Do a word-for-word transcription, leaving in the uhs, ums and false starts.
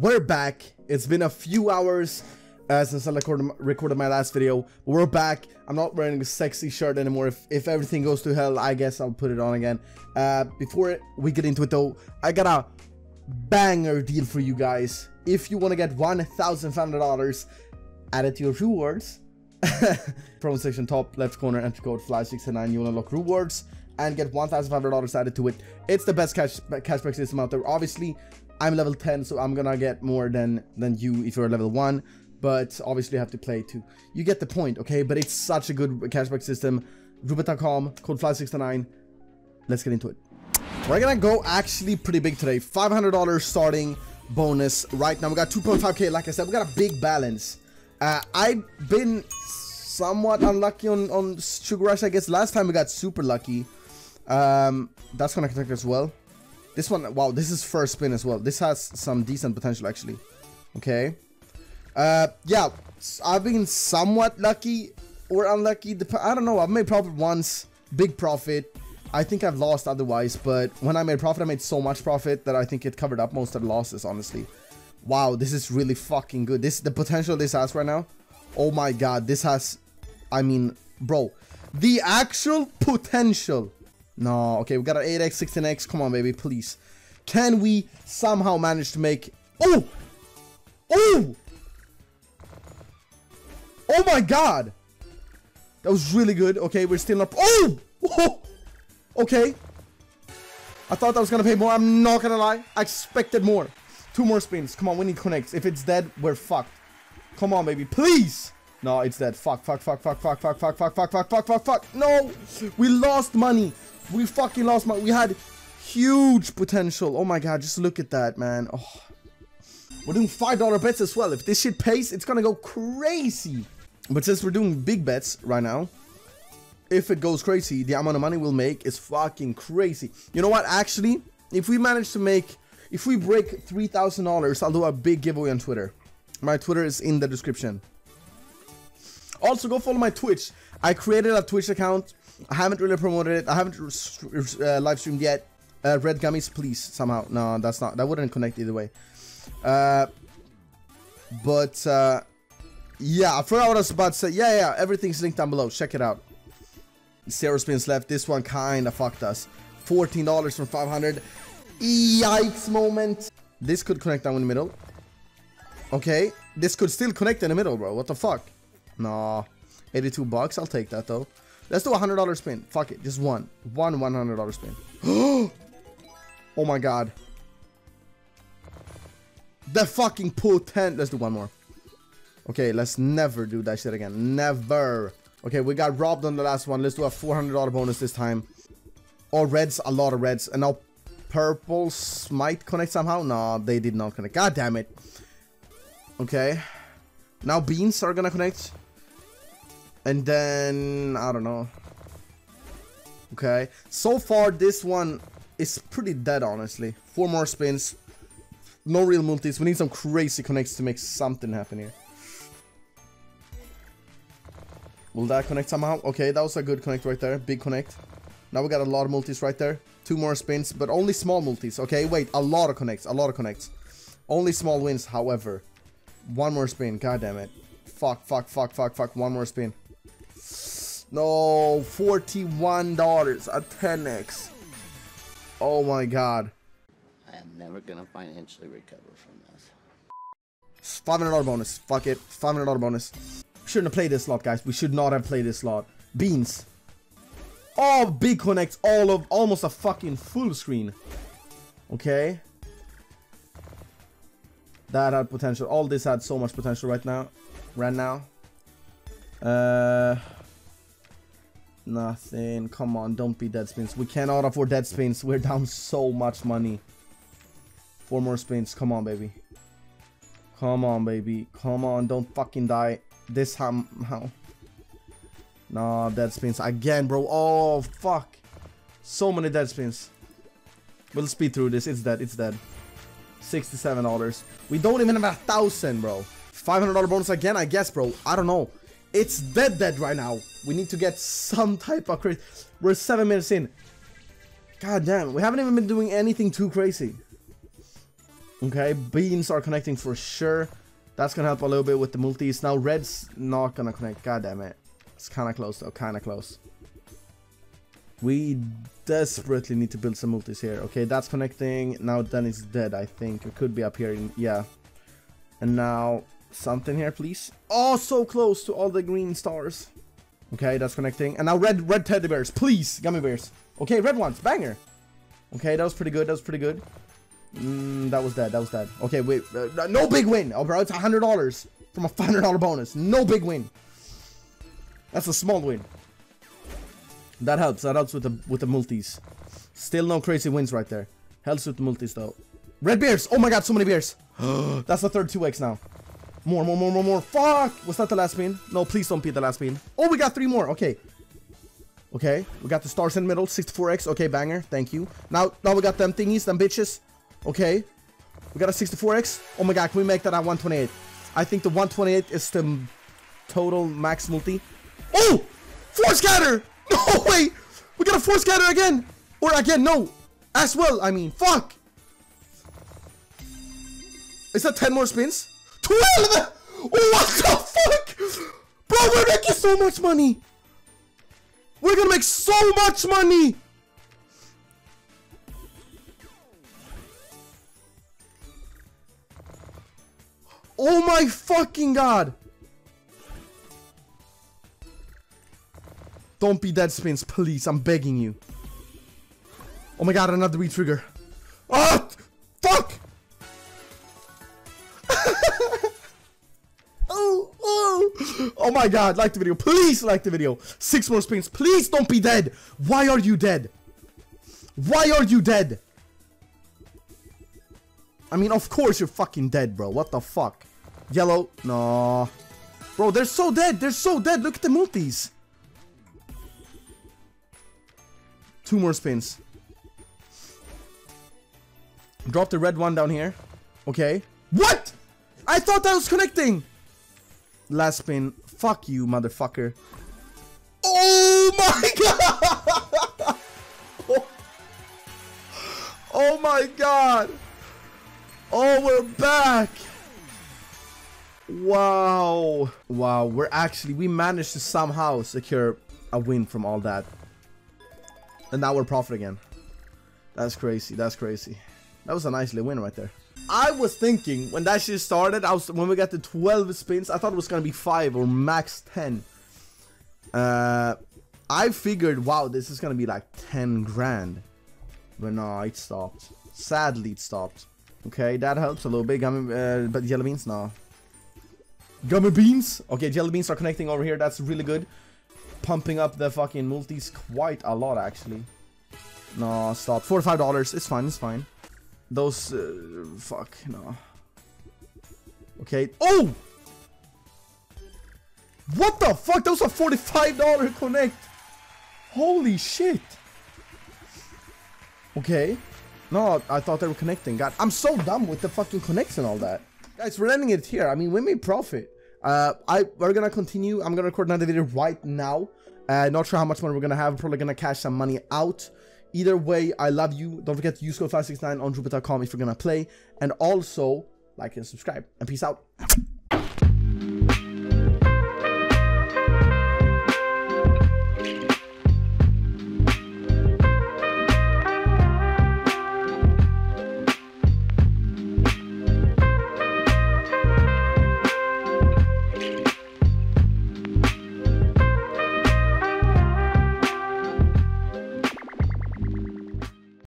We're back. It's been a few hours uh, since I recorded, recorded my last video, but we're back. I'm not wearing a sexy shirt anymore. If, if everything goes to hell, I guess I'll put it on again. Uh, before we get into it though, I got a banger deal for you guys. If you want to get one thousand five hundred dollars added to your rewards, promo section top left corner, enter code fly six nine, you'll unlock rewards and get one thousand five hundred dollars added to it. It's the best cash cashback system out there. Obviously, I'm level ten, so I'm gonna get more than than you if you're level one, but obviously you have to play too. You get the point, okay? But it's such a good cashback system. roobet dot com, code fly six nine. Let's get into it. We're gonna go actually pretty big today. five hundred dollars starting bonus right now. We got two point five K. Like I said, we got a big balance. Uh, I've been somewhat unlucky on, on Sugar Rush, I guess. Last time we got super lucky. Um, that's gonna connect as well. This one, wow, this is first spin as well. This has some decent potential, actually. Okay. Uh, yeah, I've been somewhat lucky or unlucky. I don't know. I've made profit once. Big profit. I think I've lost otherwise, but when I made profit, I made so much profit that I think it covered up most of the losses, honestly. Wow, this is really fucking good. This, the potential this has right now. Oh my god, this has... I mean, bro. The actual potential... No, okay, we got our eight X, sixteen X. Come on, baby, please. Can we somehow manage to make... Oh! Oh! Oh my god! That was really good. Okay, we're still not... Oh! Oh! Okay. I thought that was gonna pay more. I'm not gonna lie. I expected more. Two more spins. Come on, we need connects. If it's dead, we're fucked. Come on, baby, please! No, it's dead. Fuck, fuck, fuck, fuck, fuck, fuck, fuck, fuck, fuck, fuck, fuck, fuck, fuck. No! We lost money. We fucking lost money. We had huge potential. Oh my god, just look at that, man. Oh. We're doing five dollar bets as well. If this shit pays, it's gonna go crazy. But since we're doing big bets right now, if it goes crazy, the amount of money we'll make is fucking crazy. You know what? Actually, if we manage to make, if we break three thousand dollars, I'll do a big giveaway on Twitter. My Twitter is in the description. Also, go follow my Twitch. I created a Twitch account. I haven't really promoted it. I haven't uh, live streamed yet. Uh, red gummies, please, somehow. No, that's not. That wouldn't connect either way. Uh, but, uh, yeah, I forgot what I was about to say. Yeah, yeah, everything's linked down below. Check it out. Zero spins left. This one kind of fucked us. fourteen dollars from five hundred. Yikes moment. This could connect down in the middle. Okay. This could still connect in the middle, bro. What the fuck? Nah. eighty-two bucks. I'll take that, though. Let's do a one hundred dollar spin. Fuck it. Just one. One one hundred dollar spin. Oh, my God. The fucking potent. Let's do one more. Okay, let's never do that shit again. Never. Okay, we got robbed on the last one. Let's do a four hundred dollar bonus this time. All reds. A lot of reds. And now purples might connect somehow. No, they did not connect. God damn it. Okay. Now beans are gonna connect. And then, I don't know. Okay. So far, this one is pretty dead, honestly. Four more spins. No real multis. We need some crazy connects to make something happen here. Will that connect somehow? Okay, that was a good connect right there. Big connect. Now we got a lot of multis right there. Two more spins, but only small multis. Okay, wait. A lot of connects. A lot of connects. Only small wins, however. One more spin. God damn it. Fuck, fuck, fuck, fuck, fuck. One more spin. No, forty-one dollars, a ten X. Oh my god. I am never gonna financially recover from this. five hundred dollar bonus. Fuck it. five hundred dollar bonus. Shouldn't have played this slot, guys. We should not have played this slot. Beans. Oh, big connects. All of almost a fucking full screen. Okay. That had potential. All this had so much potential right now. Right now. Uh... Nothing. Come on, don't be dead spins. We cannot afford dead spins. We're down so much money. Four more spins. Come on, baby. Come on, baby. Come on, don't fucking die. This ham how? Nah, dead spins again, bro. Oh fuck. So many dead spins. We'll speed through this. It's dead. It's dead. sixty-seven dollars. We don't even have a thousand, bro. five hundred dollar bonus again, I guess, bro. I don't know. It's dead dead right now. We need to get some type of crazy. We're seven minutes in. God damn. We haven't even been doing anything too crazy. Okay, beans are connecting for sure. That's gonna help a little bit with the multis. Now red's not gonna connect. God damn it. It's kind of close though, kind of close. We desperately need to build some multis here. Okay, that's connecting. Now then it's dead, I think. It could be up here. In, yeah. And now something here, please. Oh, so close to all the green stars. Okay, that's connecting. And now red, red teddy bears, please. Gummy bears. Okay, red ones. Banger. Okay, that was pretty good. That was pretty good. Mm, that was dead. That was dead. Okay, wait. Uh, no big win. Oh, bro, it's one hundred dollars from a five hundred dollar bonus. No big win. That's a small win. That helps. That helps with the with the multis. Still no crazy wins right there. Helps with the multis, though. Red bears. Oh, my God. So many bears. That's the third two X now. More, more, more, more, more. Fuck. Was that the last spin? No, please don't be the last spin. Oh, we got three more. Okay. Okay. We got the stars in the middle. sixty-four X. Okay, banger. Thank you. Now, now we got them thingies, them bitches. Okay, we got a sixty-four X. Oh my God, can we make that at one twenty-eight? I think the one twenty-eight is the total max multi. Oh, four scatter. No way, we got a four scatter again, or again, no, as well. I mean, fuck. Is that ten more spins? twelve. Oh, what the fuck, bro? We're making so much money. We're gonna make so much money. Oh my fucking God. Don't be dead spins, please. I'm begging you. Oh my God, another re-trigger. Oh, fuck. oh, oh. Oh my God, like the video. Please like the video. Six more spins. Please don't be dead. Why are you dead? Why are you dead? I mean, of course you're fucking dead, bro. What the fuck? Yellow. No. Bro, they're so dead. They're so dead. Look at the multis. Two more spins. Drop the red one down here. Okay. What? I thought that was connecting. Last spin. Fuck you, motherfucker. Oh my God. Oh, oh my God. Oh, we're back. Wow. Wow, we're actually, we managed to somehow secure a win from all that. And now we're profit again. That's crazy, that's crazy. That was a nice little win right there. I was thinking, when that shit started, I was, when we got the twelve spins, I thought it was gonna be five or max ten. Uh, I figured, wow, this is gonna be like ten grand. But no, it stopped. Sadly, it stopped. Okay, that helps a little bit. Gummy, uh, but jelly beans, no. Gummy beans? Okay, jelly beans are connecting over here. That's really good. Pumping up the fucking multis quite a lot, actually. No, stop. forty-five dollars. It's fine, it's fine. Those, uh, fuck, no. Okay. Oh! What the fuck? That was a forty-five dollar connect. Holy shit. Okay. No, I thought they were connecting. God, I'm so dumb with the fucking connects and all that. Guys, we're ending it here. I mean, we made profit. Uh, I We're gonna continue. I'm gonna record another video right now. Uh, not sure how much money we're gonna have. We're probably gonna cash some money out. Either way, I love you. Don't forget to use code five six nine on roobet dot com if you're gonna play. And also, like and subscribe. And peace out.